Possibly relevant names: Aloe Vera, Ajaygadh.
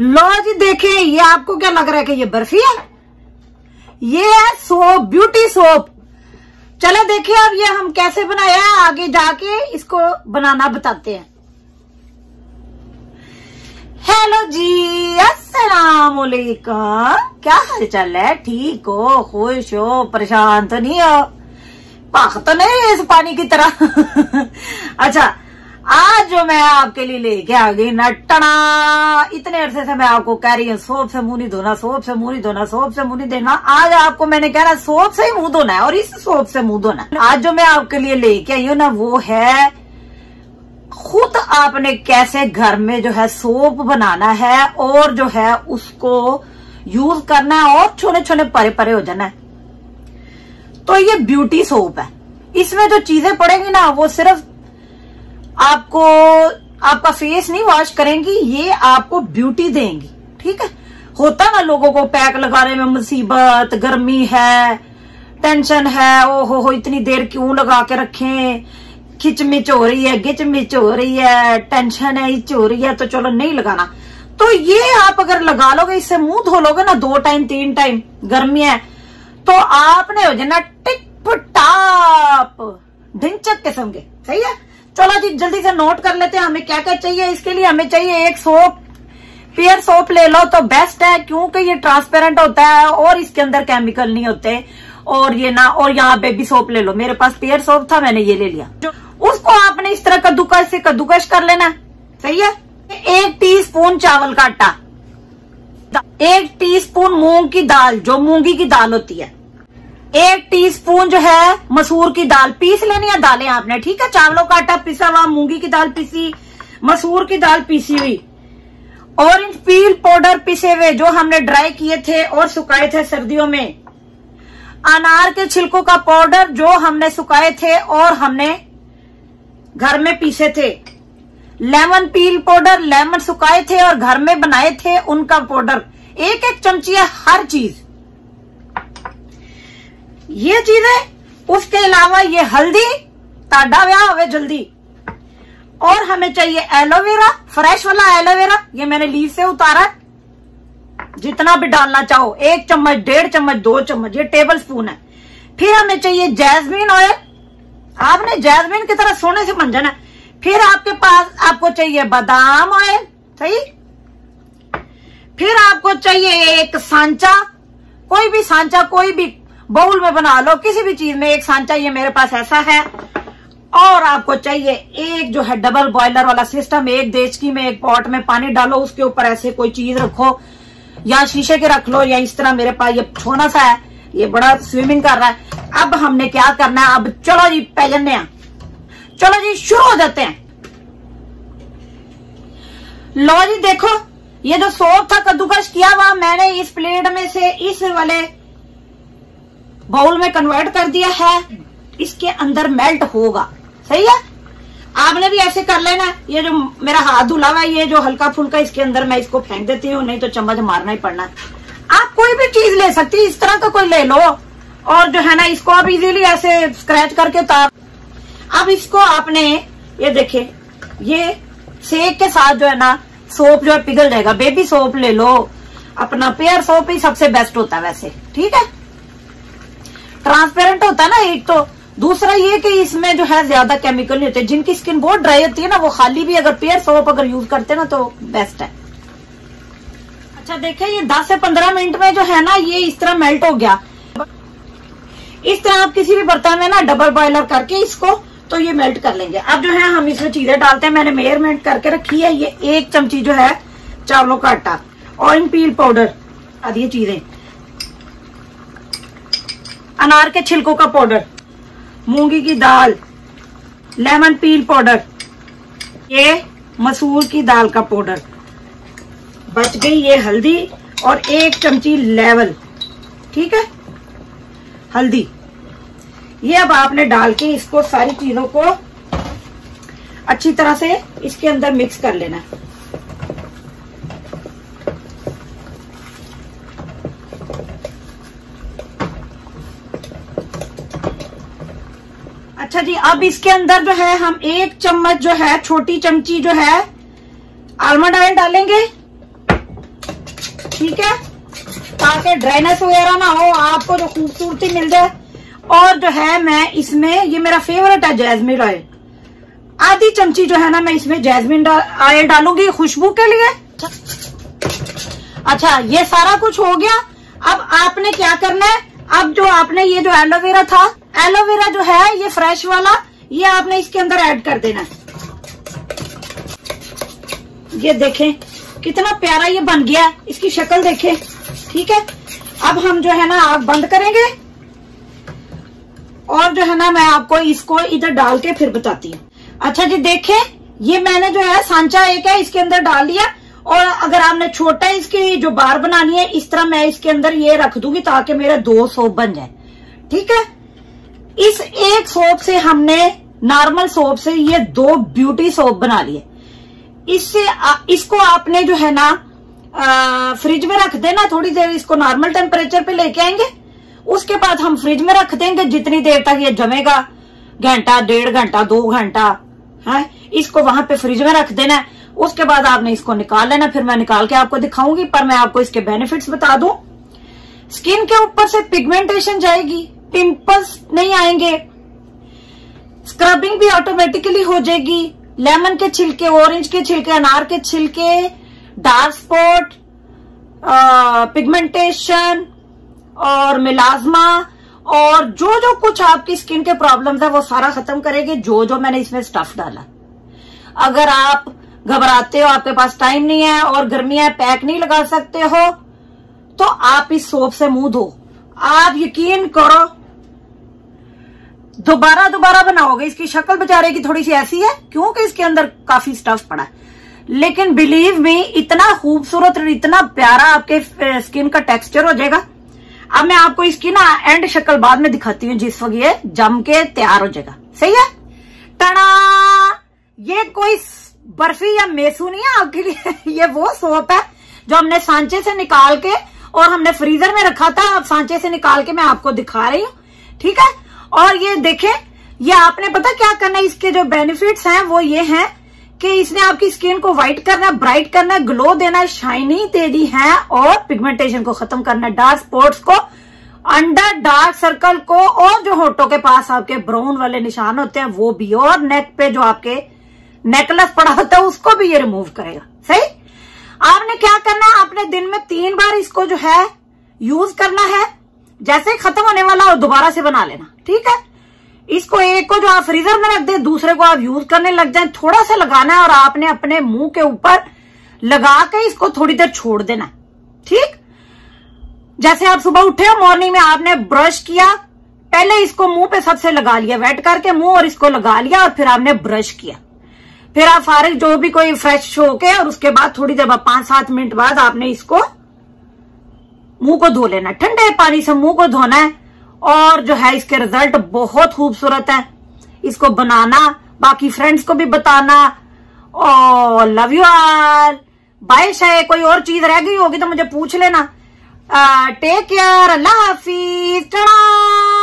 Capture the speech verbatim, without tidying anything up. लो जी देखें, ये आपको क्या लग रहा है कि ये बर्फी है? ये है सोप, ब्यूटी सोप। चले देखिए अब ये हम कैसे बनाया, आगे जाके इसको बनाना बताते हैं। हेलो जी, अस्सलाम वालेकुम, क्या हाल चाल है? ठीक हो? खुश हो? परेशान तो नहीं हो? पाख तो नहीं इस पानी की तरह? अच्छा, आज जो मैं आपके लिए लेके आ गई ना टना, इतने अरसे से मैं आपको कह रही हूँ सोप से मुंह नहीं धोना, सोप से मुंह नहीं धोना, सोप से मुंह नहीं देना। आज आपको मैंने कह रहा सोप से ही मुंह धोना है और इस सोप से मुंह धोना है। आज जो मैं आपके लिए लेके आई हूँ ना वो है खुद आपने कैसे घर में जो है सोप बनाना है और जो है उसको यूज करना है और छोटे छोटे परे परे हो जाना है। तो ये ब्यूटी सोप है, इसमें जो चीजें पड़ेंगी ना वो सिर्फ आपको आपका फेस नहीं वॉश करेंगी, ये आपको ब्यूटी देंगी। ठीक है, होता ना लोगों को पैक लगाने में मुसीबत, गर्मी है, टेंशन है, ओ हो हो इतनी देर क्यों लगा के रखें, खिचमिच हो रही है, गिचमिच हो रही है, टेंशन है, इच हो रही है, तो चलो नहीं लगाना। तो ये आप अगर लगा लोगे, इससे मुंह धो लोगे ना दो टाइम तीन टाइम, गर्मी है तो आपने हो जाना टिप टाप ढिंचक किस्म के। सही है, चलो जी जल्दी से नोट कर लेते हैं हमें क्या क्या चाहिए। इसके लिए हमें चाहिए एक सोप, पेयर सोप ले लो तो बेस्ट है क्योंकि ये ट्रांसपेरेंट होता है और इसके अंदर केमिकल नहीं होते। और ये ना, और यहाँ बेबी सोप ले लो, मेरे पास पेयर सोप था मैंने ये ले लिया। उसको आपने इस तरह कद्दूकश से कद्दूकश कर लेना। सही है, एक टीस्पून चावल का आटा, एक टीस्पून मूंग की दाल जो मूंगी की दाल होती है, एक टीस्पून जो है मसूर की दाल, पीस लेनी है दालें आपने। ठीक है, चावलों का आटा पिसा हुआ, मूंगी की दाल पीसी, मसूर की दाल पीसी हुई, ऑरेंज पील पाउडर पिसे हुए जो हमने ड्राई किए थे और सुखाए थे सर्दियों में, अनार के छिलकों का पाउडर जो हमने सुखाए थे और हमने घर में पीसे थे, लेमन पील पाउडर, लेमन सुखाए थे और घर में बनाए थे उनका पाउडर, एक एक चमची है हर चीज ये चीजें। उसके अलावा ये हल्दी, ताड़ा व्याह हुए जल्दी, और हमें चाहिए एलोवेरा, फ्रेश वाला एलोवेरा, ये मैंने लीफ से उतारा, जितना भी डालना चाहो, एक चम्मच, डेढ़ चम्मच, दो चम्मच, ये टेबल स्पून है। फिर हमें चाहिए जैस्मीन ऑयल, आपने जैस्मीन की तरह सोने से बन जाना। फिर आपके पास आपको चाहिए बादाम ऑयल, सही। फिर आपको चाहिए एक सांचा, कोई भी सांचा, कोई भी बाउल में बना लो, किसी भी चीज में एक सांचा, ये मेरे पास ऐसा है। और आपको चाहिए एक जो है डबल बॉयलर वाला सिस्टम, एक देचकी में एक पॉट में पानी डालो, उसके ऊपर ऐसे कोई चीज रखो, या शीशे के रख लो, या इस तरह, मेरे पास ये छोटा सा है, ये बड़ा स्विमिंग कर रहा है। अब हमने क्या करना है, अब चलो जी पैजने हैं, चलो जी शुरू हो जाते हैं। लो जी देखो, ये जो सोप था कद्दूकश किया हुआ मैंने इस प्लेट में से इस वाले बाउल में कन्वर्ट कर दिया है, इसके अंदर मेल्ट होगा। सही है, आपने भी ऐसे कर लेना। ये जो मेरा हाथ धुला हुआ है, ये जो हल्का फुल्का, इसके अंदर मैं इसको फेंक देती हूँ, नहीं तो चम्मच मारना ही पड़ना है। आप कोई भी चीज ले सकती, इस तरह का कोई ले लो, और जो है ना इसको आप इजीली ऐसे स्क्रैच करके उतार। अब इसको आपने ये देखे, ये सेक के साथ जो है ना सोप जो है पिघल जाएगा। बेबी सोप ले लो, अपना पेयर सोप ही सबसे बेस्ट होता है वैसे। ठीक है, ट्रांसपेरेंट होता है ना एक तो, दूसरा ये कि इसमें जो है ज्यादा केमिकल नहीं होते। जिनकी स्किन बहुत ड्राई होती है ना, वो खाली भी अगर पेयर सोप अगर यूज करते ना तो बेस्ट है। अच्छा देखें, ये दस से पंद्रह मिनट में जो है ना ये इस तरह मेल्ट हो गया। इस तरह आप किसी भी बर्तन में ना डबल बॉयलर करके इसको तो ये मेल्ट कर लेंगे। अब जो है हम इसमें चीजें डालते हैं, मैंने मेजरमेंट करके रखी है। ये एक चमची जो है चावलों का आटा, ऑरेंज पील पाउडर, आदि ये चीजें, अनार के छिलकों का पाउडर, मूंगी की दाल, लेमन पील पाउडर, ये मसूर की दाल का पाउडर बच गई, ये हल्दी और एक चमची लेवल। ठीक है, हल्दी ये अब आपने डाल के इसको सारी चीजों को अच्छी तरह से इसके अंदर मिक्स कर लेना है। अच्छा जी, अब इसके अंदर जो है हम एक चम्मच जो है, छोटी चमची जो है आलमंड ऑयल डालेंगे, ठीक है, ताकि ड्राइनेस वगैरह ना हो, आपको जो खूबसूरती मिल जाए। और जो है मैं इसमें, ये मेरा फेवरेट है जैस्मिन ऑयल, आधी चमची जो है ना मैं इसमें जैस्मिन ऑयल डालूंगी खुशबू के लिए। अच्छा, ये सारा कुछ हो गया। अब आपने क्या करना है, अब जो आपने ये जो एलोवेरा था, एलोवेरा जो है ये फ्रेश वाला, ये आपने इसके अंदर ऐड कर देना है। ये देखें कितना प्यारा ये बन गया, इसकी शक्ल देखें। ठीक है, अब हम जो है ना आग बंद करेंगे और जो है ना मैं आपको इसको इधर डाल के फिर बताती हूँ। अच्छा जी, देखें ये मैंने जो है सांचा एक है इसके अंदर डाल लिया, और अगर आपने छोटा इसकी जो बार बनानी है इस तरह मैं इसके अंदर ये रख दूंगी ताकि मेरा दो सोप बन जाए। ठीक है, इस एक सोप से हमने, नॉर्मल सोप से ये दो ब्यूटी सोप बना लिए। इससे इसको आपने जो है ना आ, फ्रिज में रख देना, थोड़ी देर इसको नॉर्मल टेम्परेचर पे लेके आएंगे, उसके बाद हम फ्रिज में रख देंगे जितनी देर तक ये जमेगा, घंटा डेढ़ घंटा दो घंटा है, इसको वहां पे फ्रिज में रख देना है। उसके बाद आपने इसको निकाल लेना, फिर मैं निकाल के आपको दिखाऊंगी, पर मैं आपको इसके बेनिफिट्स बता दूं। स्किन के ऊपर से पिगमेंटेशन जाएगी, पिंपल्स नहीं आएंगे, स्क्रबिंग भी ऑटोमेटिकली हो जाएगी, लेमन के छिलके, ऑरेंज के छिलके, अनार के छिलके, डार्क स्पॉट, पिगमेंटेशन और मिलाजमा और जो जो कुछ आपकी स्किन के प्रॉब्लम्स है वो सारा खत्म करेंगे, जो जो मैंने इसमें स्टफ डाला। अगर आप घबराते हो, आपके पास टाइम नहीं है और गर्मी है, पैक नहीं लगा सकते हो, तो आप इस सोप से मुंह धो। आप यकीन करो दोबारा दोबारा बनाओगे, इसकी शक्ल बेचारे की थोड़ी सी ऐसी है क्योंकि इसके अंदर काफी स्टफ पड़ा है, लेकिन बिलीव मी इतना खूबसूरत और इतना प्यारा आपके स्किन का टेक्सचर हो जाएगा। अब मैं आपको इसकी ना एंड शक्ल बाद में दिखाती हूँ जिस वक्त ये जम के तैयार हो जाएगा। सही है, टना, ये कोई बर्फी या मेसू नहीं है आपके लिए, ये वो सोप है जो हमने सांचे से निकाल के और हमने फ्रीजर में रखा था, अब सांचे से निकाल के मैं आपको दिखा रही हूँ। ठीक है, और ये देखें, ये आपने पता क्या करना है, इसके जो बेनिफिट्स हैं वो ये हैं कि इसने आपकी स्किन को व्हाइट करना, ब्राइट करना, ग्लो देना, शाइनी तेजी है, और पिगमेंटेशन को खत्म करना, डार्क स्पॉट्स को, अंडर डार्क सर्कल को, और जो होठों के पास आपके ब्राउन वाले निशान होते हैं वो भी, और नेक पे जो आपके नेकलेस पड़ा होता है उसको भी ये रिमूव करेगा। सही, आपने क्या करना है, आपने दिन में तीन बार इसको जो है यूज करना है, जैसे खत्म होने वाला और दोबारा से बना लेना। ठीक है, इसको एक को जो आप फ्रीजर में रख दे, दूसरे को आप यूज करने लग जाए, थोड़ा सा लगाना है और आपने अपने मुंह के ऊपर लगा के इसको थोड़ी देर छोड़ देना है। ठीक, जैसे आप सुबह उठे हो, मॉर्निंग में आपने ब्रश किया, पहले इसको मुंह पे सबसे लगा लिया, वेट करके मुंह और इसको लगा लिया, और फिर आपने ब्रश किया, फिर आप फारिग जो भी कोई फ्रेश होके, और उसके बाद थोड़ी देर बाद पांच सात मिनट बाद आपने इसको मुंह को धो लेना, ठंडे पानी से मुंह को धोना है, और जो है इसके रिजल्ट बहुत खूबसूरत है। इसको बनाना, बाकी फ्रेंड्स को भी बताना, और लव यू ऑल, बाय। शायद कोई और चीज रह गई होगी तो मुझे पूछ लेना। टेक केयर, अल्लाह हाफिज।